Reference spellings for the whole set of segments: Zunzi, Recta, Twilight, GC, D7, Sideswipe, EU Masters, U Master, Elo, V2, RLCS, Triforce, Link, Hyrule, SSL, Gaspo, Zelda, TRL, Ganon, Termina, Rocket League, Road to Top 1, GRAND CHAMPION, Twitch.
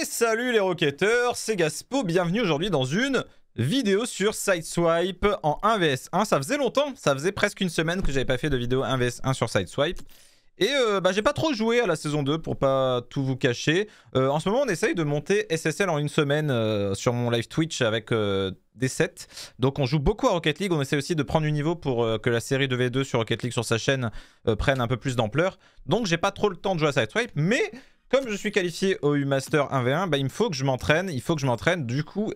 Et salut les roquetteurs, c'est Gaspo, bienvenue aujourd'hui dans une vidéo sur Sideswipe en 1vs1. Ça faisait longtemps, ça faisait presque une semaine que j'avais pas fait de vidéo 1vs1 sur Sideswipe. Et j'ai pas trop joué à la saison 2 pour pas tout vous cacher. En ce moment on essaye de monter SSL en une semaine sur mon live Twitch avec D7. Donc on joue beaucoup à Rocket League, on essaie aussi de prendre du niveau pour que la série de V2 sur Rocket League sur sa chaîne prenne un peu plus d'ampleur. Donc j'ai pas trop le temps de jouer à Sideswipe, mais comme je suis qualifié au U Master 1v1, il me faut que je m'entraîne, du coup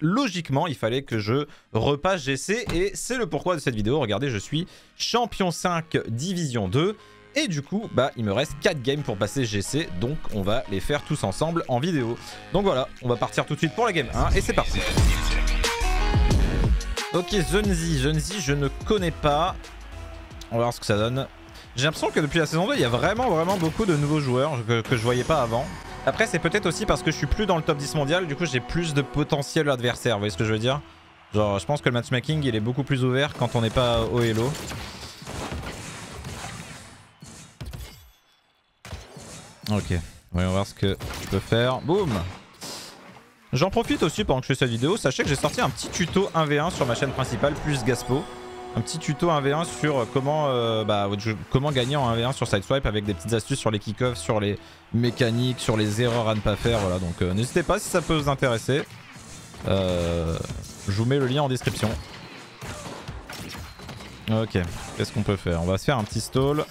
logiquement, il fallait que je repasse GC et c'est le pourquoi de cette vidéo. Regardez, je suis champion 5 division 2 et du coup, il me reste 4 games pour passer GC, donc on va les faire tous ensemble en vidéo. Donc voilà, on va partir tout de suite pour la game 1 et c'est parti. Ok, Zunzi, je ne connais pas. On va voir ce que ça donne. J'ai l'impression que depuis la saison 2, il y a vraiment beaucoup de nouveaux joueurs que je voyais pas avant. Après, c'est peut-être aussi parce que je suis plus dans le top 10 mondial, du coup j'ai plus de potentiel adversaire, vous voyez ce que je veux dire? Genre, je pense que le matchmaking, il est beaucoup plus ouvert quand on n'est pas au Elo. Ok, voyons voir ce que je peux faire. Boum! J'en profite aussi pendant que je fais cette vidéo, sachez que j'ai sorti un petit tuto 1v1 sur ma chaîne principale, plus Gaspo. Un petit tuto 1v1 sur comment, comment gagner en 1v1 sur Sideswipe avec des petites astuces sur les kick-offs, sur les mécaniques, sur les erreurs à ne pas faire. Voilà, donc n'hésitez pas si ça peut vous intéresser. Je vous mets le lien en description. Ok, qu'est-ce qu'on peut faire? On va se faire un petit stall.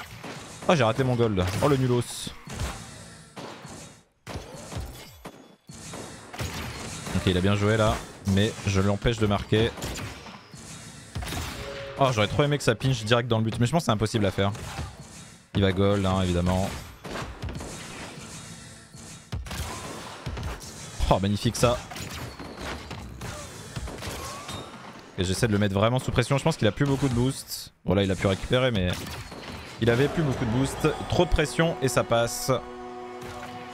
Oh, j'ai raté mon gold. Oh, le nulos. Ok, il a bien joué là, mais je l'empêche de marquer. Oh, j'aurais trop aimé que ça pinche direct dans le but, mais je pense que c'est impossible à faire. Il va gold, hein, évidemment. Oh, magnifique ça. Et j'essaie de le mettre vraiment sous pression. Je pense qu'il a plus beaucoup de boost. Bon, là, il a pu récupérer, mais il avait plus beaucoup de boost. Trop de pression et ça passe.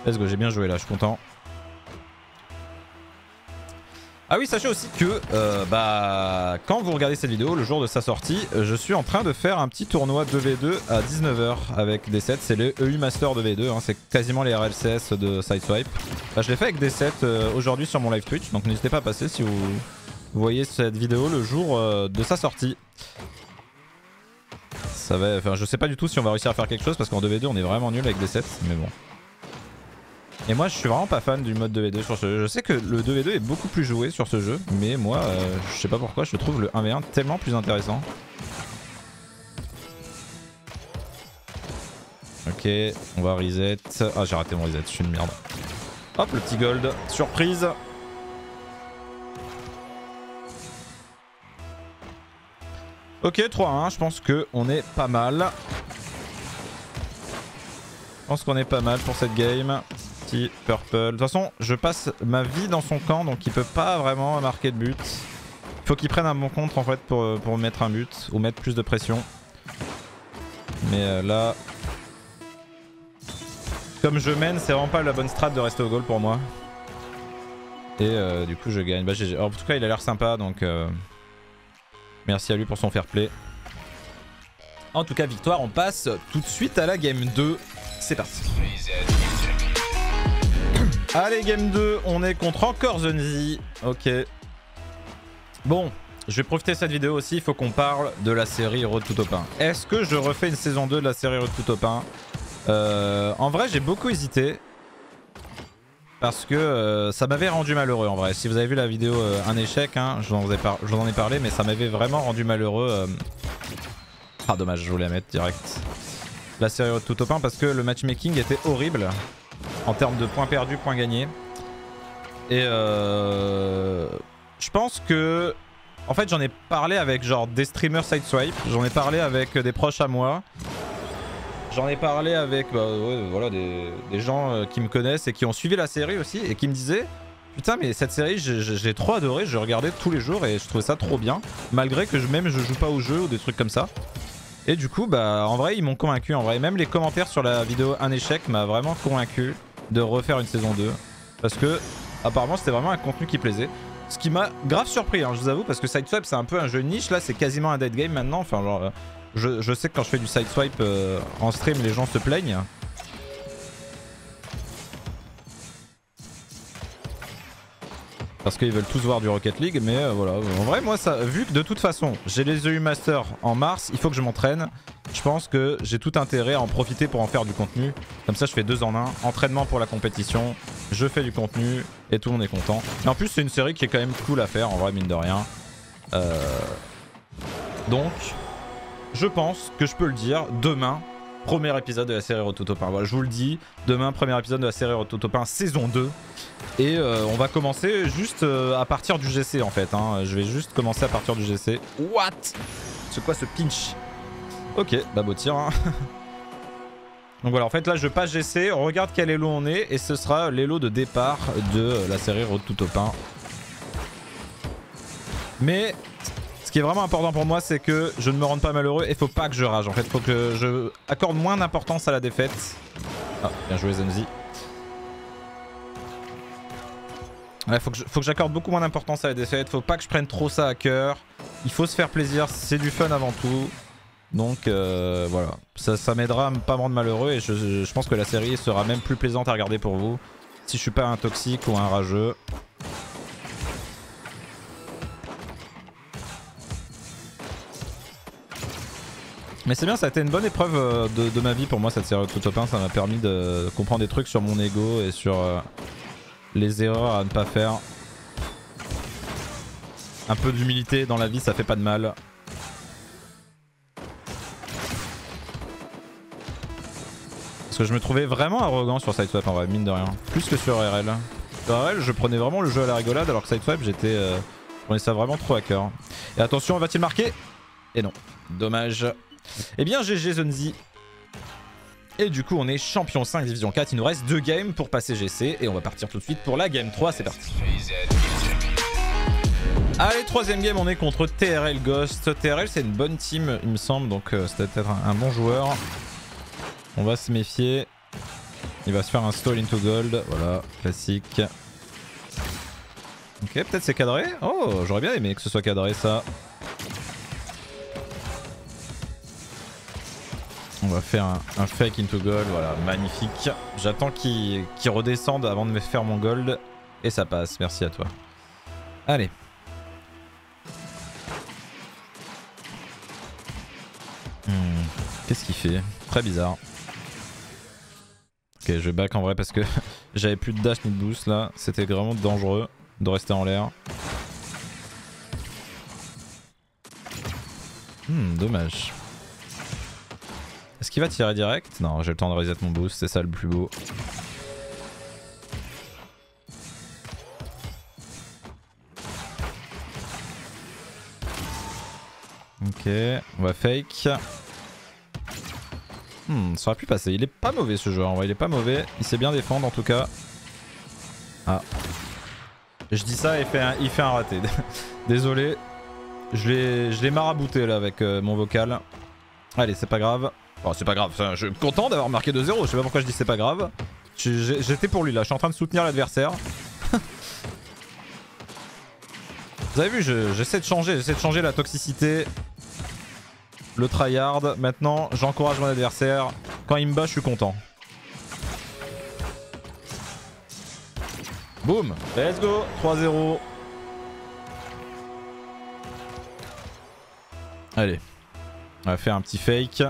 Let's go, j'ai bien joué là, je suis content. Ah oui, sachez aussi que quand vous regardez cette vidéo, le jour de sa sortie, je suis en train de faire un petit tournoi de V2 à 19h avec D7. C'est le EU Master de V2, hein, c'est quasiment les RLCS de Sideswipe. Bah, je l'ai fait avec D7 aujourd'hui sur mon live Twitch, donc n'hésitez pas à passer si vous voyez cette vidéo le jour de sa sortie. Ça va, enfin, je sais pas du tout si on va réussir à faire quelque chose parce qu'en 2v2 on est vraiment nul avec D7, mais bon. Et moi je suis vraiment pas fan du mode 2v2 sur ce jeu. Je sais que le 2v2 est beaucoup plus joué sur ce jeu, mais moi je sais pas pourquoi je trouve le 1v1 tellement plus intéressant. Ok, on va reset. Ah, j'ai raté mon reset, je suis une merde. Hop, le petit gold, surprise. Ok, 3-1, je pense qu'on est pas mal. Je pense qu'on est pas mal pour cette game. Purple. De toute façon, je passe ma vie dans son camp, donc il peut pas vraiment marquer de but. Il faut qu'il prenne un bon contre en fait pour mettre un but ou mettre plus de pression. Mais là, comme je mène, c'est vraiment pas la bonne strat de rester au goal pour moi. Et du coup, je gagne. Bah, GG. Alors, en tout cas, il a l'air sympa, donc merci à lui pour son fair play. En tout cas, victoire. On passe tout de suite à la game 2. C'est parti. Allez, game 2, on est contre encore Zunzi. Ok. Bon, je vais profiter de cette vidéo aussi, il faut qu'on parle de la série Road to Top 1. Est-ce que je refais une saison 2 de la série Road to Top 1? En vrai, j'ai beaucoup hésité. Parce que ça m'avait rendu malheureux en vrai. Si vous avez vu la vidéo Un échec, hein, je vous en ai parlé, mais ça m'avait vraiment rendu malheureux. Ah, dommage, je voulais la mettre direct. La série Road to Top 1 parce que le matchmaking était horrible. En termes de points perdus, points gagnés. Et je pense que... En fait, j'en ai parlé avec genre des streamers Sideswipe. J'en ai parlé avec des proches à moi. J'en ai parlé avec voilà, des gens qui me connaissent et qui ont suivi la série aussi. Et qui me disaient, putain mais cette série j'ai trop adoré. Je regardais tous les jours et je trouvais ça trop bien. Malgré que je joue pas au jeu ou des trucs comme ça. Et du coup, en vrai, ils m'ont convaincu. En vrai, même les commentaires sur la vidéo Un échec m'a vraiment convaincu de refaire une saison 2. Parce que, apparemment, c'était vraiment un contenu qui plaisait. Ce qui m'a grave surpris, hein, je vous avoue, parce que Sideswipe, c'est un peu un jeu de niche. Là, c'est quasiment un dead game maintenant. Enfin, genre, je sais que quand je fais du Sideswipe en stream, les gens se plaignent. Parce qu'ils veulent tous voir du Rocket League, mais voilà. En vrai, moi, ça, vu que de toute façon, j'ai les EU Masters en mars, il faut que je m'entraîne. Je pense que j'ai tout intérêt à en profiter pour en faire du contenu. Comme ça, je fais 2 en 1. Entraînement pour la compétition, je fais du contenu et tout le monde est content. Et en plus, c'est une série qui est quand même cool à faire, en vrai, mine de rien. Donc, je pense que je peux le dire, demain, premier épisode de la série Road to Top 1. Voilà, je vous le dis, demain, premier épisode de la série Road to Top 1, saison 2. Et on va commencer juste à partir du GC en fait. Hein. Je vais juste commencer à partir du GC. What? C'est quoi ce pinch? Ok, bah beau tir. Hein. Donc voilà, en fait là je passe GC, on regarde quel Elo on est. Et ce sera l'Elo de départ de la série Road to Top 1. Mais ce qui est vraiment important pour moi, c'est que je ne me rende pas malheureux et faut pas que je rage. En fait, faut que je accorde moins d'importance à la défaite. Ah, bien joué Zemzi. Ouais, faut que j'accorde beaucoup moins d'importance à la défaite, faut pas que je prenne trop ça à cœur. Il faut se faire plaisir, c'est du fun avant tout. Donc voilà, ça m'aidera à ne pas me rendre malheureux et je pense que la série sera même plus plaisante à regarder pour vous. Si je suis pas un toxique ou un rageux. Mais c'est bien, ça a été une bonne épreuve de ma vie pour moi cette série de Top 1, ça m'a permis de comprendre des trucs sur mon ego et sur... les erreurs à ne pas faire. Un peu d'humilité dans la vie, ça fait pas de mal. Parce que je me trouvais vraiment arrogant sur Sideswipe en vrai, mine de rien. Plus que sur RL. Sur RL, je prenais vraiment le jeu à la rigolade alors que Sideswipe, j'étais... je prenais ça vraiment trop à cœur. Et attention, va-t-il marquer? Et non. Dommage. Eh bien, GG Zonzi. Et du coup on est champion 5 division 4, il nous reste 2 games pour passer GC et on va partir tout de suite pour la game 3, c'est parti. Allez, troisième game, on est contre TRL Ghost. TRL c'est une bonne team il me semble, donc c'était peut-être un bon joueur. On va se méfier, il va se faire un stall into gold, voilà, classique. Ok, peut-être c'est cadré, oh j'aurais bien aimé que ce soit cadré ça. On va faire un fake into gold, voilà, magnifique. J'attends qu'il redescende avant de me faire mon gold. Et ça passe, merci à toi. Allez. Qu'est-ce qu'il fait? Très bizarre. Ok, je back en vrai parce que j'avais plus de dash ni de boost là. C'était vraiment dangereux de rester en l'air. Dommage. Est-ce qu'il va tirer direct? Non, j'ai le temps de reset mon boost, c'est ça le plus beau. Ok, on va fake. Ça aurait pu passer. Il est pas mauvais ce joueur en vrai, il est pas mauvais. Il sait bien défendre en tout cas. Ah. Je dis ça et il fait un raté. Désolé. Je l'ai marabouté là avec mon vocal. Allez, c'est pas grave. Bon, c'est pas grave, je suis content d'avoir marqué 2-0, je sais pas pourquoi je dis c'est pas grave. J'étais pour lui là, je suis en train de soutenir l'adversaire. Vous avez vu, j'essaie de changer la toxicité, le tryhard. Maintenant, j'encourage mon adversaire. Quand il me bat, je suis content. Boum, let's go, 3-0. Allez, on va faire un petit fake.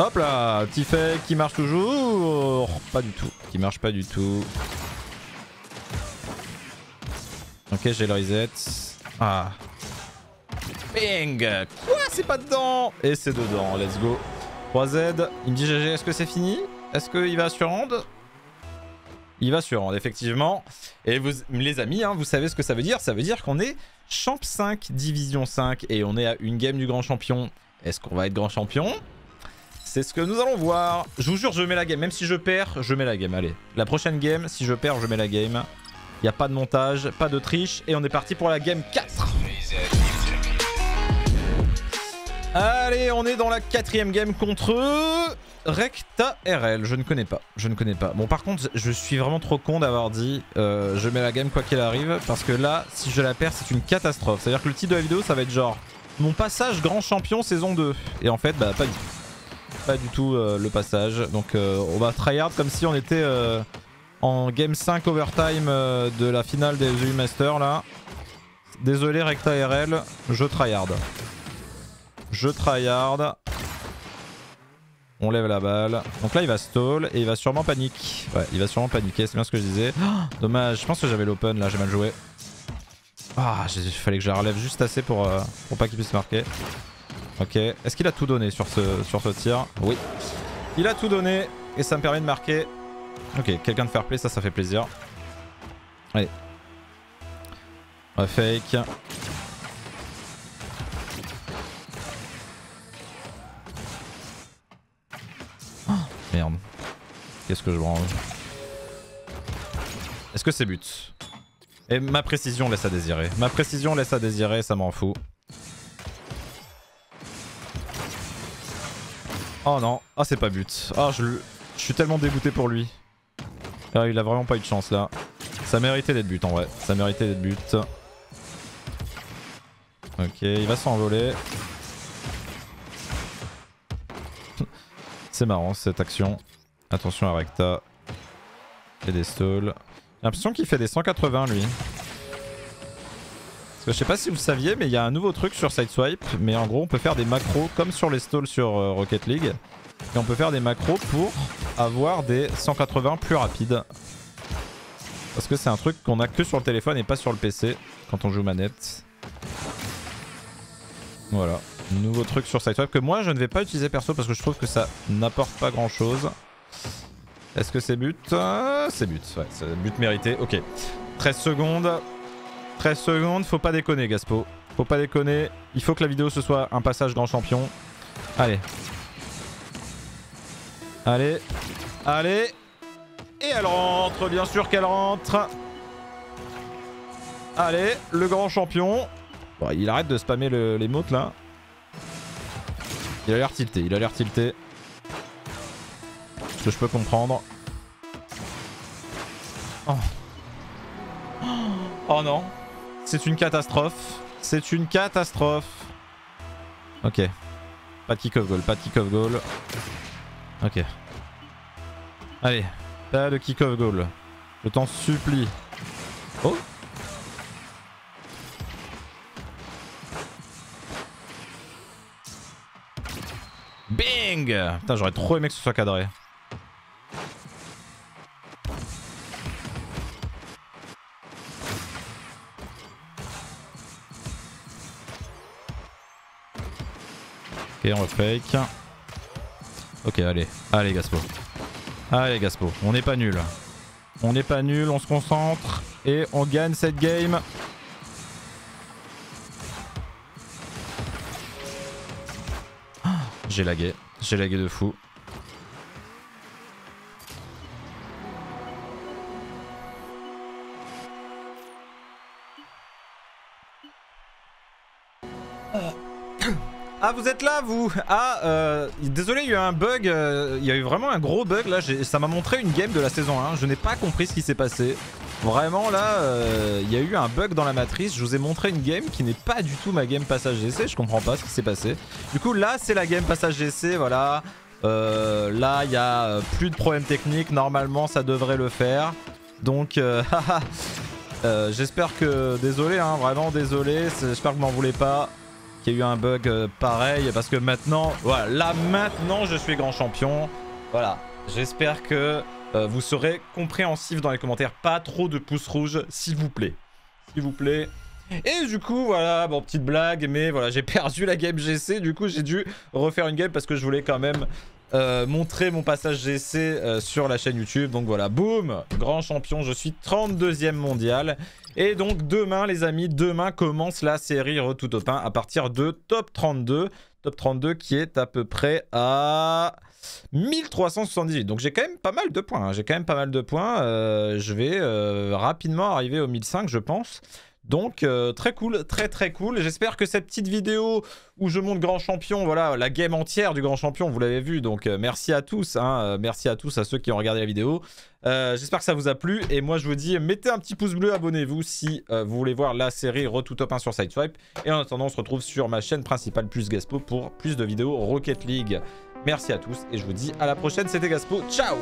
Hop là, petit fake qui marche toujours. Pas du tout, qui marche pas du tout. Ok, j'ai le reset. Ah. Bing. Quoi, c'est pas dedans? Et c'est dedans, let's go. 3Z, il me dit GG, est-ce que c'est fini? Est-ce qu'il va sur hand? Il va sur hand, effectivement. Et vous, les amis, hein, vous savez ce que ça veut dire? Ça veut dire qu'on est champ 5, division 5. Et on est à une game du grand champion. Est-ce qu'on va être grand champion? C'est ce que nous allons voir. Je vous jure, je mets la game. Même si je perds, je mets la game. Allez, la prochaine game, si je perds, je mets la game. Il n'y a pas de montage, pas de triche. Et on est parti pour la game 4. Allez, on est dans la 4e game contre Recta RL. Je ne connais pas. Je ne connais pas. Bon, par contre, je suis vraiment trop con d'avoir dit je mets la game quoi qu'il arrive. Parce que là, si je la perds, c'est une catastrophe. C'est-à-dire que le titre de la vidéo, ça va être genre mon passage grand champion saison 2. Et en fait, bah, pas du tout. Pas du tout le passage, donc on va tryhard comme si on était en game 5 overtime de la finale des EU Masters là. Désolé Recta RL, je tryhard. Je tryhard. On lève la balle. Donc là il va stall et il va sûrement paniquer. Ouais, il va sûrement paniquer, c'est bien ce que je disais. Oh, dommage, je pense que j'avais l'open là, j'ai mal joué. Ah, il fallait que je la relève juste assez pour pas qu'il puisse marquer. Ok, est-ce qu'il a tout donné sur ce tir? Oui. Il a tout donné et ça me permet de marquer. Ok, quelqu'un de fair play, ça fait plaisir. Allez. On va fake. Oh, merde. Qu'est-ce que je branle? Est-ce que c'est but? Et ma précision laisse à désirer. Ma précision laisse à désirer, ça m'en fout. Oh non, ah oh, c'est pas but. Ah oh, je suis tellement dégoûté pour lui. Ah, il a vraiment pas eu de chance là. Ça méritait d'être but en vrai. Ça méritait d'être but. Ok, il va s'envoler. C'est marrant cette action. Attention à Recta. Et des stalls. J'ai l'impression qu'il fait des 180 lui. Parce que je sais pas si vous le saviez, mais il y a un nouveau truc sur Sideswipe. Mais en gros on peut faire des macros comme sur les stalls sur Rocket League. Et on peut faire des macros pour avoir des 180 plus rapides. Parce que c'est un truc qu'on a que sur le téléphone et pas sur le PC quand on joue manette. Voilà, nouveau truc sur Sideswipe que moi je ne vais pas utiliser perso parce que je trouve que ça n'apporte pas grand chose. Est-ce que c'est but? C'est but, ouais, c'est but mérité, ok. 13 secondes, 13 secondes, faut pas déconner Gaspo. Faut pas déconner, il faut que la vidéo ce soit un passage grand champion. Allez. Allez, allez. Et elle rentre, bien sûr qu'elle rentre. Allez, le grand champion. Bon, il arrête de spammer l'émote là. Il a l'air tilté, il a l'air tilté. Que je peux comprendre. Oh, oh non. C'est une catastrophe. C'est une catastrophe. Ok. Pas de kick-off goal, pas de kick-off goal. Ok. Allez. Pas de kick-off goal. Je t'en supplie. Oh. Bing! Putain, j'aurais trop aimé que ce soit cadré. Ok, on le fake. Ok, allez, allez Gaspo. Allez Gaspo, on n'est pas nul. On n'est pas nul, on se concentre et on gagne cette game. Ah, j'ai lagué de fou. Ah vous êtes là vous? Ah désolé, il y a eu un bug, il y a eu vraiment un gros bug là, ça m'a montré une game de la saison 1, je n'ai pas compris ce qui s'est passé. Vraiment là, il y a eu un bug dans la matrice, je vous ai montré une game qui n'est pas du tout ma game passage GC, je comprends pas ce qui s'est passé. Du coup là c'est la game passage GC, voilà, là il y a plus de problèmes techniques, normalement ça devrait le faire. Donc j'espère que, désolé hein, vraiment désolé, j'espère que vous m'en voulez pas. Il y a eu un bug pareil parce que maintenant, voilà, là maintenant je suis grand champion. Voilà, j'espère que vous serez compréhensifs dans les commentaires. Pas trop de pouces rouges, s'il vous plaît. S'il vous plaît. Et du coup, voilà, bon, petite blague, mais voilà, j'ai perdu la game GC. Du coup, j'ai dû refaire une game parce que je voulais quand même montrer mon passage GC sur la chaîne YouTube. Donc voilà, boum, grand champion, je suis 32e mondial. Et donc demain les amis, demain commence la série Road to Top 1 à partir de Top 32. Top 32 qui est à peu près à 1378. Donc j'ai quand même pas mal de points, hein. J'ai quand même pas mal de points. Je vais rapidement arriver au 1005 je pense. Donc très cool, très cool. J'espère que cette petite vidéo où je monte grand champion, voilà la game entière du grand champion, vous l'avez vu. Donc merci à tous, hein, merci à tous à ceux qui ont regardé la vidéo. J'espère que ça vous a plu et moi je vous dis mettez un petit pouce bleu, abonnez-vous si vous voulez voir la série Road to Top 1 sur Sideswipe. Et en attendant on se retrouve sur ma chaîne principale plus Gaspo pour plus de vidéos Rocket League. Merci à tous et je vous dis à la prochaine, c'était Gaspo, ciao.